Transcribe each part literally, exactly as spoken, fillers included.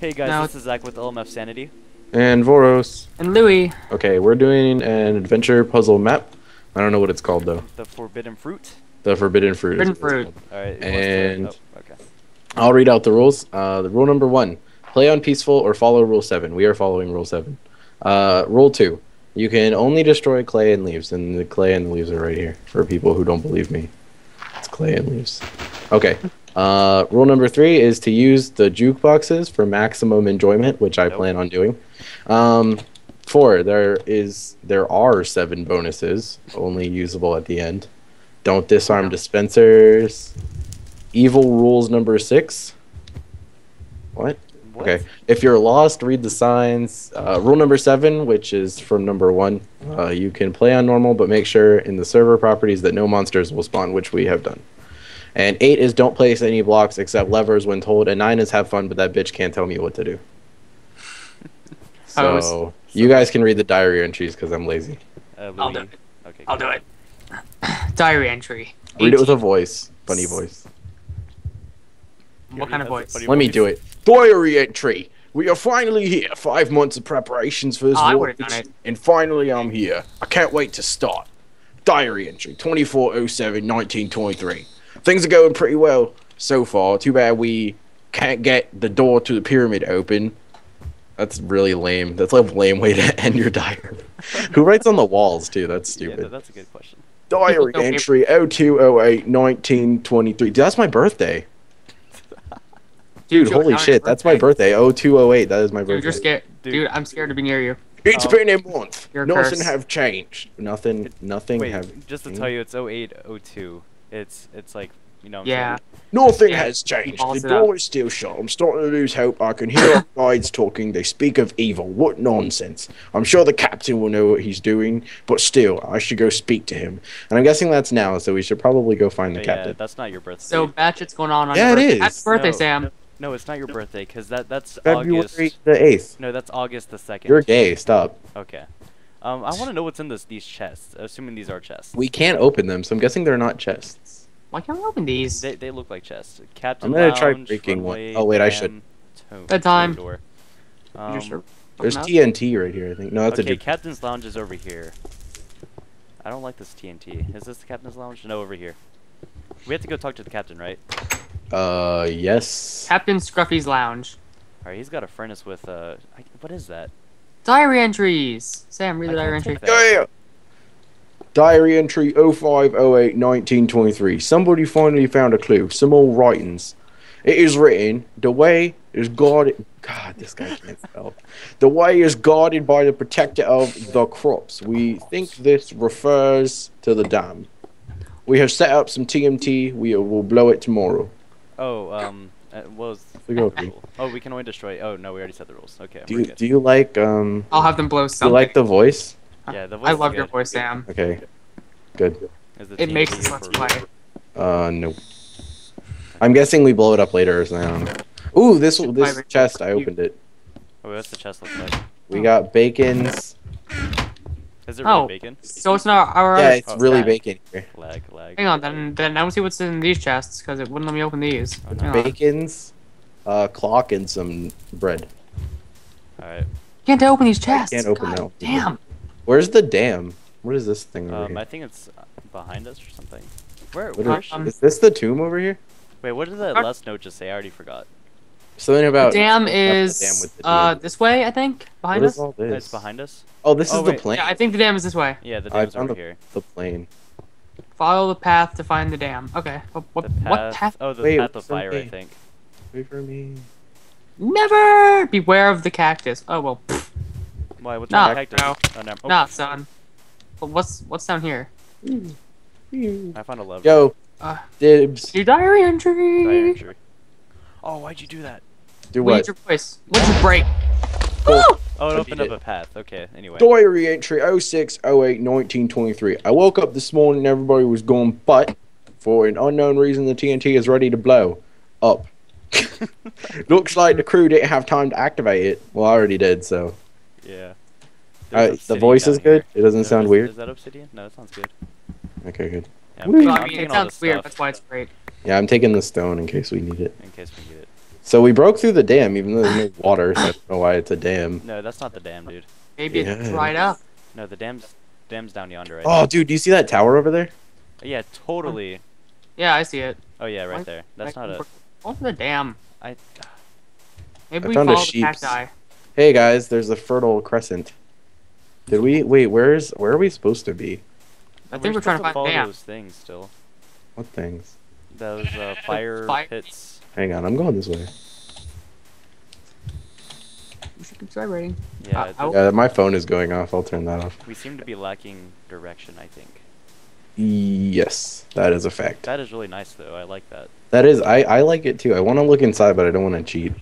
Hey guys, now this is Zach with L M F Sanity. And Voros. And Louis. Okay, we're doing an adventure puzzle map. I don't know what it's called though. The Forbidden Fruit? The Forbidden Fruit. Forbidden Fruit. Alright, and oh, okay. I'll read out the rules. Uh, the rule number one, play on peaceful or follow rule seven. We are following rule seven. Uh, rule two, you can only destroy clay and leaves. And the clay and the leaves are right here for people who don't believe me. It's clay and leaves. Okay. Uh, rule number three is to use the jukeboxes for maximum enjoyment, which I nope. plan on doing. Um, four, there is there are seven bonuses, only usable at the end. Don't disarm dispensers. Evil rules number six. What? what? Okay. If you're lost, read the signs. Uh, rule number seven, which is from number one, uh, you can play on normal, but make sure in the server properties that no monsters will spawn, which we have done. And eight is don't place any blocks except levers when told. And nine is have fun, but that bitch can't tell me what to do. So was, you guys can read the diary entries because I'm lazy. Uh, I'll do it. Okay, I'll do it. Diary entry. Read eighteen. It with a voice. Funny voice. What kind of voice? Let me voice. do it. Diary entry. We are finally here. Five months of preparations for this oh, voice, and finally I'm here. I can't wait to start. Diary entry twenty-four oh seven nineteen twenty-three. Things are going pretty well so far. Too bad we can't get the door to the pyramid open. That's really lame. That's a lame way to end your diary. Who writes on the walls, too? That's stupid. Yeah, that's a good question. Diary entry oh two oh eight nineteen twenty-three. Dude, that's my birthday. Dude, holy shit. That's my birthday. oh two oh eight. That is my birthday. Dude, you're scared. Dude, I'm scared to be near you. It's oh. been a month. You're nothing cursed. have changed. Nothing, nothing Wait, have changed. Just to tell you, it's oh eight oh two. It's it's like, you know. Yeah. Nothing yeah. has changed. The door is still shut. I'm starting to lose hope. I can hear our guides talking. They speak of evil. What nonsense. I'm sure the captain will know what he's doing, but still, I should go speak to him. And I'm guessing that's now, so we should probably go find but the yeah, captain. That's not your birthday. So, batch, it's going on on yeah, your birthday. Yeah, it is. That's birthday, no, Sam. No, no, it's not your birthday, because that, that's February August. the eighth. No, that's August the second. You're gay. Stop. Okay. Um, I want to know what's in this, these chests, assuming these are chests. We can't open them, so I'm guessing they're not chests. Why can't we open these? They, they look like chests. Captain I'm going to try breaking one. Oh, wait, I should. That time. Um, sure? There's out? T N T right here, I think. No, that's okay, a Captain's Lounge is over here. I don't like this T N T. Is this the Captain's Lounge? No, over here. We have to go talk to the Captain, right? Uh, yes. Captain Scruffy's Lounge. Alright, he's got a furnace with, uh, I, what is that? Diary entries! Sam, read the diary entry. Yeah, yeah. Diary entry oh five oh eight nineteen twenty-three. Somebody finally found a clue. Some old writings. It is written, the way is guarded... God, this guy can't spell. The way is guarded by the protector of the crops. We think this refers to the dam. We have set up some T N T. We will blow it tomorrow. Oh, um... Uh, what was the rule? Oh, we can only destroy. Oh no, we already said the rules. Okay. Do you, do you like um? I'll have them blow something. Do you like the voice? Yeah, the voice. I love your voice, Sam. Okay. Good. It makes us let's play. Uh, no. I'm guessing we blow it up later, so I don't know. Ooh, this this chest. I opened it. Oh, what's the chest look like? We got bacon's. Is it really oh, bacon? So it's not our. Yeah, it's oh, really lag. bacon. Here. Lag, lag. Hang on, then, then I don't see what's in these chests because it wouldn't let me open these. Oh, no. Bacon's, uh, clock, and some bread. All right. Can't open these chests. I can't open them. Damn. Where's the dam? What is this thing? Over um, here? I think it's behind us or something. Where? where is, um, is this the tomb over here? Wait, what did the our, last note just say? I already forgot. Something about the dam is the dam with the uh this way, I think, behind what us. Is all this? It's behind us. Oh, this oh, is wait. the plane. Yeah, I think the dam is this way. Yeah, the dam's over the, here. The plane. Follow the path to find the dam. Okay. What, what, the path, what path? Oh, the wait, path of fire, me. I think. Wait for me. Never beware of the cactus. Oh well. Pfft. Why? What's nah, the cactus? No. Oh, no. Oh. Nah, son. But what's what's down here? I found a lever. Yo. Uh, dibs. Your diary entry. Diary entry. Oh, why'd you do that? Do what? What's your voice? What's your break? Oh, oh, it opened up a path. Okay, anyway. Diary entry oh six oh eight nineteen twenty-three. I woke up this morning and everybody was gone, but for an unknown reason, the T N T is ready to blow up. Looks like the crew didn't have time to activate it. Well, I already did, so. Yeah. Uh, the voice is good? Here. It doesn't no, sound is, weird? Is that obsidian? No, it sounds good. Okay, good. Yeah, well, I mean, it sounds weird. Stuff. That's why it's great. Yeah, I'm taking the stone in case we need it. In case we need it. So we broke through the dam, even though there's no water, so I don't know why it's a dam. No, that's not the dam, dude. Maybe yeah. it's dried up. No, the dam's, dam's down yonder right Oh, now. Dude, do you see that tower over there? Yeah, totally. Yeah, I see it. Oh, yeah, right I, there. That's I, not a... What's the dam? I... Maybe I we found follow the cacti. Hey, guys, there's a fertile crescent. Did we... Wait, where's... Where are we supposed to be? I think we're, we're trying to, to find dam. Those things still. What things? Those uh, fire, fire pits. Hang on, I'm going this way. We should keep celebrating. Yeah, uh, yeah, my phone is going off. I'll turn that off. We seem to be lacking direction, I think. Yes, that is a fact. That is really nice, though. I like that. That is. I, I like it, too. I want to look inside, but I don't want to cheat.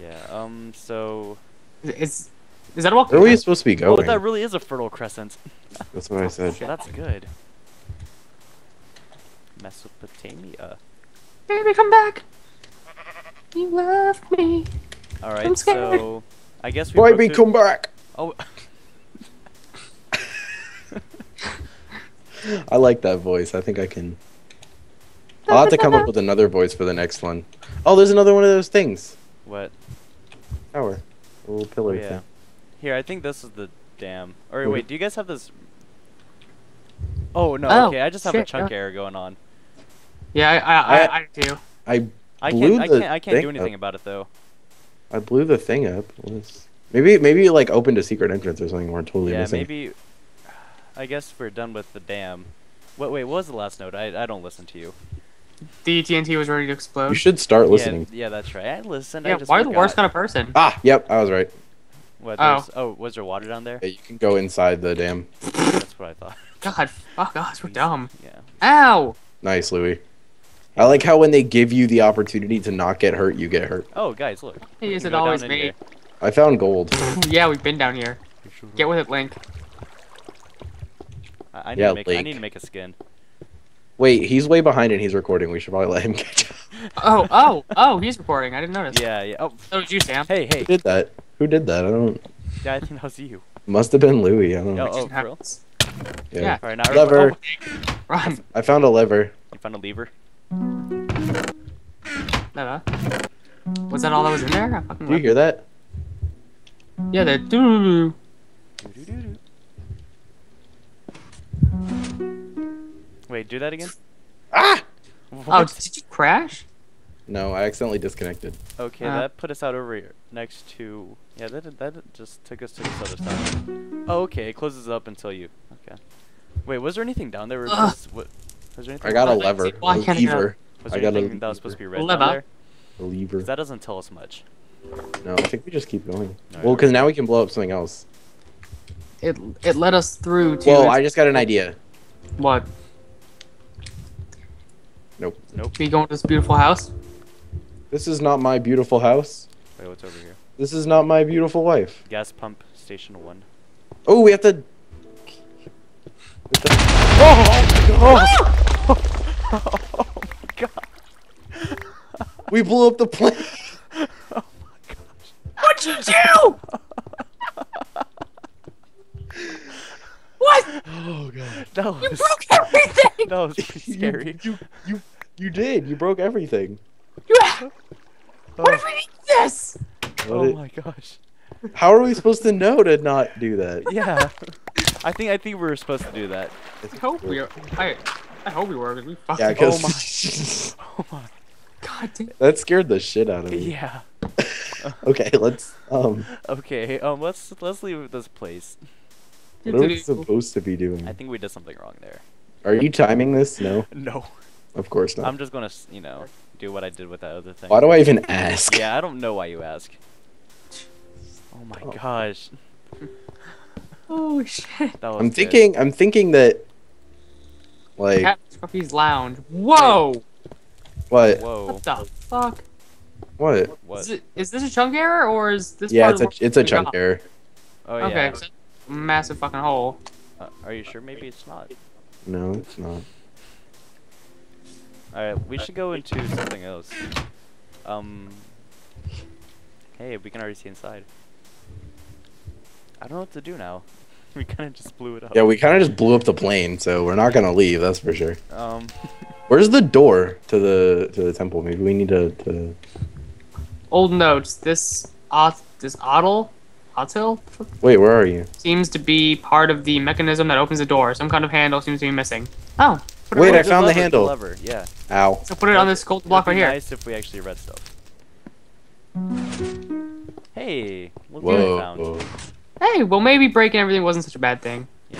Yeah, um, so... It's... Is that a walk? Where are we supposed to be going? Oh, that really is a fertile crescent. That's what I said. Oh, that's good. Mesopotamia. Baby, come back. You love me. All right, I'm scared. So I guess we. Baby, come back. Oh. I like that voice. I think I can. I'll have to come up with another voice for the next one. Oh, there's another one of those things. What? Tower. A little pillar oh, yeah. thing. Here, I think this is the dam. Or wait, do you guys have this? Oh no, oh, okay, I just have shit, a chunk no. error going on. Yeah, I, I, I, I do. I blew I can't, I can't, I can't do anything up. about it though. I blew the thing up. Maybe, maybe it, like opened a secret entrance or something. We're totally yeah, missing. Yeah, maybe. I guess we're done with the dam. Wait, wait, what was the last note? I, I don't listen to you. The T N T was ready to explode. You should start listening. Yeah, yeah that's right. I listened. Yeah, I just why forgot. the worst kind of person? Ah, yep, I was right. What, oh. oh, was there water down there? Yeah, you can go inside the dam. That's what I thought. God, fuck us, we're dumb. Yeah. Ow! Nice, Louis. I like how when they give you the opportunity to not get hurt, you get hurt. Oh, guys, look. Hey, is it always me? I found gold. Yeah, we've been down here. Get with it, Link. I, I, need yeah, to make, Link. I need to make a skin. Wait, he's way behind and he's recording. We should probably let him catch up. Oh, oh, oh, he's recording. I didn't notice. Yeah, yeah. Oh, so did you, Sam. Hey, hey. Who did that? Who did that? I don't... Yeah, I think that was you. Must have been Louis. I don't know. Oh, oh for real? Yeah. yeah. All right, now lever. Oh, Run. I found a lever. You found a lever? No, no. Was that all that was in there? I fucking Do you hear that? Yeah, that doo doo doo doo doo. Wait, do that again? Ah! What? Oh, did you crash? No, I accidentally disconnected. Okay, uh, that put us out over here. Next to... Yeah, that, that just took us to this other side. Oh, okay, it closes up until you... Okay. Wait, was there anything down there? Was, what, was there anything I got a lever. Well, a lever. Was there I anything got that was supposed to be red down there? A lever. That doesn't tell us much. No, I think we just keep going. No, well, because now we can blow up something else. It it led us through to... Well, I just got an idea. What? Nope. Nope. Are you going to this beautiful house? This is not my beautiful house. Wait, what's over here? This is not my beautiful wife. Gas pump station one. Oh, we have to. We have to... Oh, oh, oh. Oh my god! We blew up the plane. Oh my gosh! What'd you do? What? Oh god! That was... You broke everything. That was pretty scary. You, you, you, you did. You broke everything. You have... oh. What if we need this? What oh it... my gosh! How are we supposed to know to not do that? Yeah, I think I think we were supposed to do that. I hope we are. I I hope we were. Cause we fucking... Yeah, cause... Oh my. Oh my. God damn. That scared the shit out of me. Yeah. Okay, let's um. Okay, um, let's let's leave this place. What are we supposed to be doing? I think we did something wrong there. Are you timing this? No. No. Of course not. I'm just gonna, you know, do what I did with that other thing. Why do I even ask? Yeah, I don't know why you ask. Oh my oh. gosh. Oh shit. I'm good. thinking. I'm thinking that. Like. Cat's lounge. Whoa. What? Whoa. What the fuck? What? What? Is, it, is this a chunk error or is this? Yeah, part it's of a it's a chunk error. Oh yeah. Okay. So massive fucking hole. Uh, are you sure? Maybe it's not. No, it's not. Alright, we should go into something else. Um. Hey, we can already see inside. I don't know what to do now. We kind of just blew it up. Yeah, we kind of just blew up the plane, so we're not gonna leave. That's for sure. Um. Where's the door to the to the temple? Maybe we need to. to... Old notes. This uh, this Otl, Otl. Wait, where are you? Seems to be part of the mechanism that opens the door. Some kind of handle seems to be missing. Oh. Wait, I found the handle. Lever, yeah. Ow. So put it on this gold block right here. It'd be nice if we actually read stuff. Hey. Look what I found. Whoa. Hey, well maybe breaking everything wasn't such a bad thing. Yeah.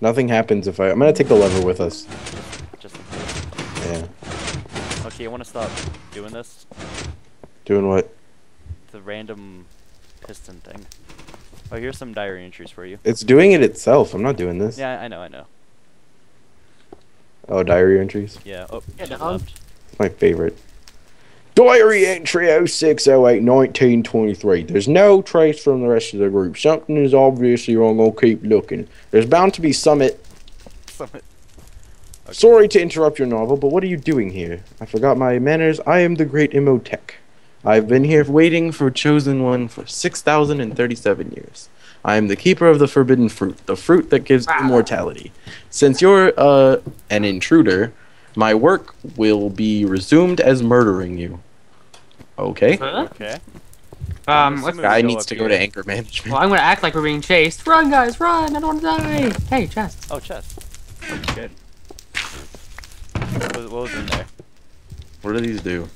Nothing happens if I. I'm gonna take the lever with us. Just in case. Yeah. Okay, I want to stop doing this. Doing what? The random piston thing. Oh, here's some diary entries for you. It's doing it itself. I'm not doing this. Yeah, I know, I know. Oh, diary entries? Yeah. Oh, yeah, left. My favorite. Diary entry oh six oh eight nineteen twenty-three. There's no trace from the rest of the group. Something is obviously wrong. I'll keep looking. There's bound to be summit. Summit. Okay. Sorry to interrupt your novel, but what are you doing here? I forgot my manners. I am the great Imotech. I've been here waiting for Chosen One for six thousand thirty-seven years. I am the keeper of the forbidden fruit, the fruit that gives wow. immortality. Since you're uh, an intruder, my work will be resumed as murdering you. Okay. Huh? Okay. Um, this guy needs to go to anger management. Well, I'm going to act like we're being chased. Run, guys, run! I don't want to die! Hey, chest. Oh, chest. Good. What was, what was in there? What do these do?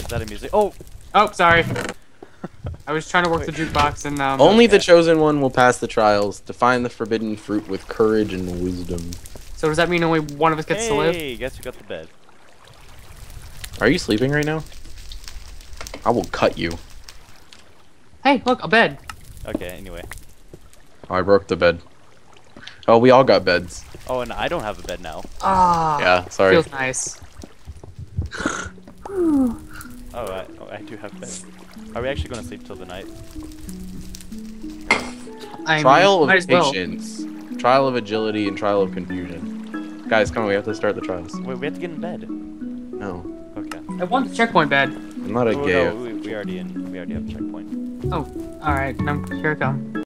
Is that a music? Oh! Oh, sorry. I was trying to work Wait. the jukebox and um, only okay. the chosen one will pass the trials to find the forbidden fruit with courage and wisdom. So does that mean only one of us gets hey, to live? Hey, guess who got the bed? Are you sleeping right now? I will cut you. Hey, look, a bed. Okay, anyway. Oh, I broke the bed. Oh, we all got beds. Oh, and I don't have a bed now. Ah. Yeah, sorry. Feels nice. oh, I, oh, I do have bed. Are we actually going to sleep till the night? I'm, trial of patience, well. trial of agility, and trial of confusion. Guys, come on, we have to start the trials. Wait, we have to get in bed. No. Okay. I want the checkpoint bed. I'm not a oh, gay. No, we, we already in. We already have a checkpoint. Oh, all right. Now here it comes.